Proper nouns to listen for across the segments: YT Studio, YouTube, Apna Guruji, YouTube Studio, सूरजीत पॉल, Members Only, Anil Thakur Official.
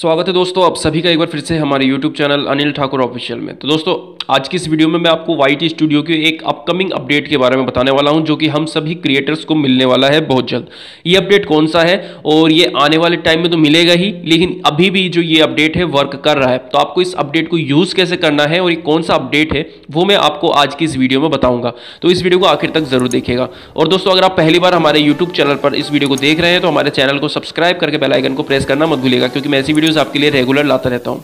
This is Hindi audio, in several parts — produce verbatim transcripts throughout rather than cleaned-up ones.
स्वागत है दोस्तों आप सभी का एक बार फिर से हमारे YouTube channel Anil Thakur official में। तो दोस्तों आज की इस वीडियो में मैं आपको वाई टी स्टूडियो की एक अपकमिंग अपडेट के बारे में बताने वाला हूं, जो कि हम सभी क्रिएटर्स को मिलने वाला है बहुत जल्द। ये अपडेट कौन सा है और ये आने वाले टाइम में तो मिलेगा ही, लेकिन अभी भी जो ये अपडेट है वर्क कर रहा है, तो आपको इस अपडेट को यूज़ कैसे करना है और ये कौन सा अपडेट है वो मैं आपको आज की इस वीडियो में बताऊँगा। तो इस वीडियो को आखिर तक ज़रूर देखिएगा। और दोस्तों अगर आप पहली बार हमारे यूट्यूब चैनल पर इस वीडियो को देख रहे हैं तो हमारे चैनल को सब्सक्राइब करके बेल आइकन को प्रेस करना मत भूलिएगा, क्योंकि मैं ऐसी आपके लिए रेगुलर लाता रहता हूं।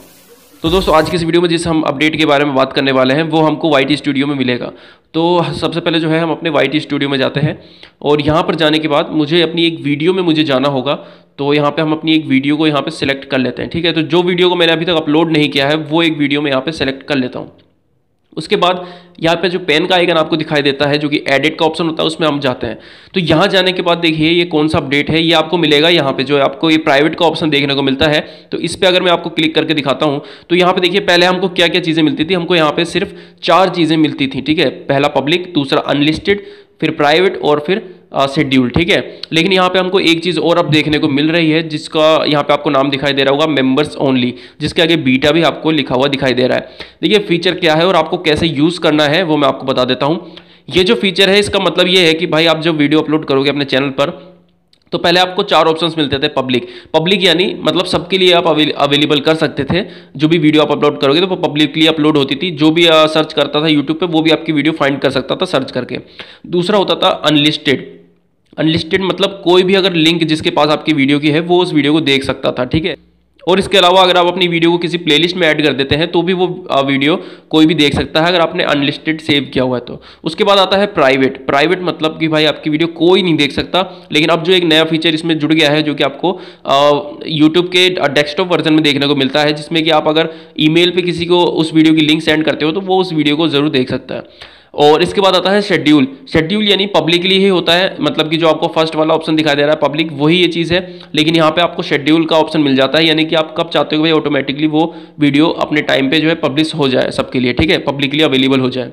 तो दोस्तों आज की इस वीडियो में जिस हम अपडेट के बारे में बात करने वाले हैं वो हमको वाई टी स्टूडियो में मिलेगा। तो सबसे पहले जो है हम अपने वाई टी स्टूडियो में जाते हैं और यहाँ पर जाने के बाद मुझे अपनी एक वीडियो में मुझे जाना होगा। तो यहाँ पे हम अपनी एक वीडियो को यहाँ पे सिलेक्ट कर लेते हैं, ठीक है। तो जो वीडियो को मैंने अभी तक अपलोड नहीं किया है वो एक वीडियो में यहाँ पे सिलेक्ट कर लेता हूँ। उसके बाद यहाँ पे जो पेन का आइकन आपको दिखाई देता है जो कि एडिट का ऑप्शन होता है उसमें हम जाते हैं। तो यहाँ जाने के बाद देखिए ये कौन सा अपडेट है, ये आपको मिलेगा यहाँ पे जो आपको ये प्राइवेट का ऑप्शन देखने को मिलता है। तो इस पे अगर मैं आपको क्लिक करके दिखाता हूँ तो यहाँ पे देखिए पहले हमको क्या क्या चीज़ें मिलती थी, हमको यहाँ पर सिर्फ चार चीज़ें मिलती थी, ठीक है। पहला पब्लिक, दूसरा अनलिस्टेड, फिर प्राइवेट और फिर शेड्यूल, ठीक है। लेकिन यहाँ पे हमको एक चीज़ और अब देखने को मिल रही है जिसका यहाँ पे आपको नाम दिखाई दे रहा होगा मेंबर्स ओनली, जिसके आगे बीटा भी आपको लिखा हुआ दिखाई दे रहा है। देखिए फीचर क्या है और आपको कैसे यूज़ करना है वो मैं आपको बता देता हूँ। ये जो फीचर है इसका मतलब ये है कि भाई आप जब वीडियो अपलोड करोगे अपने चैनल पर तो पहले आपको चार ऑप्शंस मिलते थे। पब्लिक पब्लिक यानी मतलब सबके लिए आप अवेलेबल कर सकते थे, जो भी वीडियो आप अपलोड करोगे तो पब्लिकली अपलोड होती थी, जो भी सर्च करता था यूट्यूब पर वो भी आपकी वीडियो फाइंड कर सकता था सर्च करके। दूसरा होता था अनलिस्टेड, अनलिस्टेड मतलब कोई भी अगर लिंक जिसके पास आपकी वीडियो की है वो उस वीडियो को देख सकता था, ठीक है। और इसके अलावा अगर आप अपनी वीडियो को किसी प्लेलिस्ट में ऐड कर देते हैं तो भी वो वीडियो कोई भी देख सकता है अगर आपने अनलिस्टेड सेव किया हुआ है तो। उसके बाद आता है प्राइवेट, प्राइवेट मतलब कि भाई आपकी वीडियो कोई नहीं देख सकता। लेकिन अब जो एक नया फीचर इसमें जुड़ गया है जो कि आपको यूट्यूब के डेस्कटॉप वर्जन में देखने को मिलता है, जिसमें कि आप अगर ईमेल पे किसी को उस वीडियो की लिंक सेंड करते हो तो वो उस वीडियो को ज़रूर देख सकता है। और इसके बाद आता है शेड्यूल, शेड्यूल यानी पब्लिकली ही होता है, मतलब कि जो आपको फर्स्ट वाला ऑप्शन दिखाई दे रहा है पब्लिक वही ये चीज़ है, लेकिन यहाँ पे आपको शेड्यूल का ऑप्शन मिल जाता है, यानी कि आप कब चाहते हो भाई ऑटोमेटिकली वो वीडियो अपने टाइम पे जो है पब्लिश हो जाए सबके लिए, ठीक है, पब्लिकली अवेलेबल हो जाए।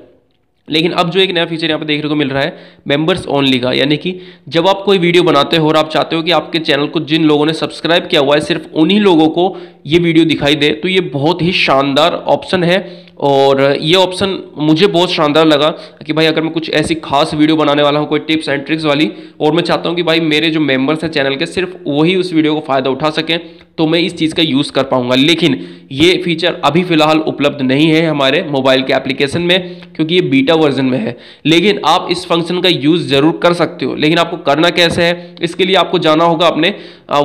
लेकिन अब जो एक नया फीचर यहाँ पे देखने को मिल रहा है मेंबर्स ओनली का, यानी कि जब आप कोई वीडियो बनाते हो और आप चाहते हो कि आपके चैनल को जिन लोगों ने सब्सक्राइब किया हुआ है सिर्फ उन्हीं लोगों को ये वीडियो दिखाई दे, तो ये बहुत ही शानदार ऑप्शन है। और ये ऑप्शन मुझे बहुत शानदार लगा कि भाई अगर मैं कुछ ऐसी खास वीडियो बनाने वाला हूँ कोई टिप्स एंड ट्रिक्स वाली, और मैं चाहता हूँ कि भाई मेरे जो मेंबर्स हैं चैनल के सिर्फ वही उस वीडियो को फ़ायदा उठा सकें, तो मैं इस चीज़ का यूज़ कर पाऊँगा। लेकिन ये फीचर अभी फ़िलहाल उपलब्ध नहीं है हमारे मोबाइल के एप्लीकेशन में, क्योंकि ये बीटा वर्जन में है। लेकिन आप इस फंक्शन का यूज़ ज़रूर कर सकते हो। लेकिन आपको करना कैसे है, इसके लिए आपको जाना होगा अपने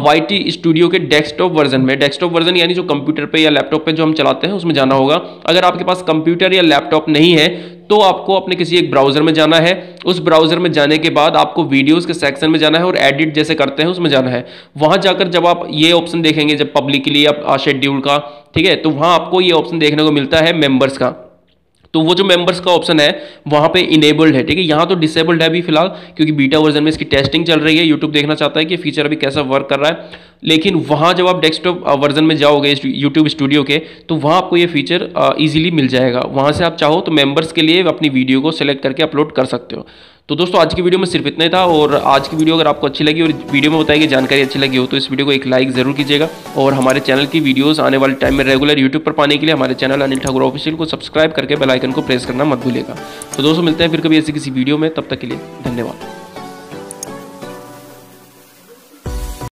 वाई टी स्टूडियो के डेस्कटॉप वर्जन में। डेस्कटॉप वर्जन यानी जो कंप्यूटर पे या लैपटॉप पे जो हम चलाते हैं उसमें जाना होगा। अगर आपके पास कंप्यूटर या लैपटॉप नहीं है तो आपको अपने किसी एक ब्राउज़र में जाना है। उस ब्राउज़र में जाने के बाद आपको वीडियोस के सेक्शन में जाना है और एडिट जैसे करते हैं उसमें जाना है। वहाँ जाकर जब आप ये ऑप्शन देखेंगे, जब पब्लिकली आप शेड्यूल का, ठीक है, तो वहाँ आपको ये ऑप्शन देखने को मिलता है मेम्बर्स का। तो वो जो मेंबर्स का ऑप्शन है वहाँ पे इनेबल्ड है, ठीक है। यहाँ तो डिसेबल्ड है अभी फिलहाल, क्योंकि बीटा वर्जन में इसकी टेस्टिंग चल रही है। यूट्यूब देखना चाहता है कि फीचर अभी कैसा वर्क कर रहा है। लेकिन वहाँ जब आप डेस्कटॉप वर्जन में जाओगे यूट्यूब स्टूडियो के, तो वहाँ आपको ये फीचर ईजिली मिल जाएगा। वहाँ से आप चाहो तो मेंबर्स के लिए अपनी वीडियो को सिलेक्ट करके अपलोड कर सकते हो। तो दोस्तों आज की वीडियो में सिर्फ इतना ही था। और आज की वीडियो अगर आपको अच्छी लगी और वीडियो में बताई गई जानकारी अच्छी लगी हो तो इस वीडियो को एक लाइक ज़रूर कीजिएगा। और हमारे चैनल की वीडियोस आने वाले टाइम में रेगुलर यूट्यूब पर पाने के लिए हमारे चैनल अनिल ठाकुर ऑफिशियल को सब्सक्राइब करके बेल आइकन को प्रेस करना मत भूलिएगा। तो दोस्तों मिलते हैं फिर कभी ऐसी किसी वीडियो में, तब तक के लिए धन्यवाद।